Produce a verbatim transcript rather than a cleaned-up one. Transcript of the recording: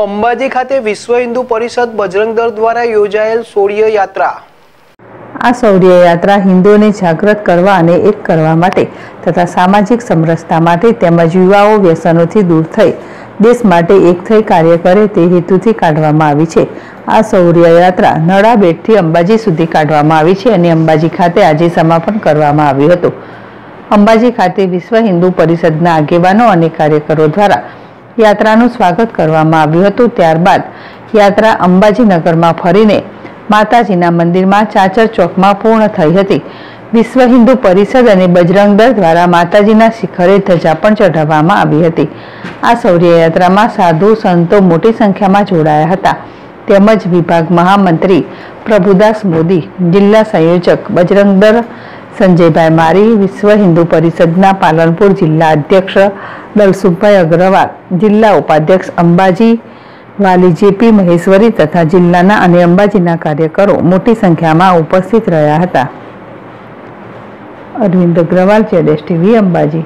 अंबाजी खाते विश्व हिंदू परिषद बजरंग दल द्वारा योजायेल शौर्य यात्रा। आ शौर्य यात्रा हिंदुओने जागृत करवा अने एक करवा माटे तथा सामाजिक समरसता माटे तेमज युवाओ व्यसनोथी दूर थई देश माटे एक थई कार्य करे ते हेतुथी काढवामां आवी छे। आ शौर्य यात्रा नळा बेटथी अंबाजी सुधी काढवामां आवी छे अने अंबाजी खाते आजे समापन करवामां आव्युं हतुं। अंबाजी खाते विश्व हिंदू परिषदना आगेवानो अने कार्यकरो द्वारा यात्रानुं स्वागत करवामां आव्युं हतुं। त्यारबाद यात्रा अंबाजी नगरमां फरीने माताजीना मंदिरमां चाचर चौकमां पूर्ण थई हती। विश्व हिंदू परिषद अने बजरंग दल द्वारा माताजीना शिखरे ध्वजा पण चढ़ाववामां आवी हती। आ शौर्य यात्रामां साधु संतो मोटी संख्यामां जोड़ाया हता। तेमज विभाग महामंत्री प्रभुदास मोदी, जिला संयोजक बजरंग दल संजय भाई मारी, विश्व हिंदू परिषदना पालनपुर जिला अध्यक्ष दलसुखभाई अग्रवाल, जिला उपाध्यक्ष अंबाजी वाली जेपी महेश्वरी तथा जिल्लाना अने अंबाजीना कार्यकरो मोटी संख्या में उपस्थित रहा था। अरविंद अग्रवाल, जेडेस टीवी, अंबाजी।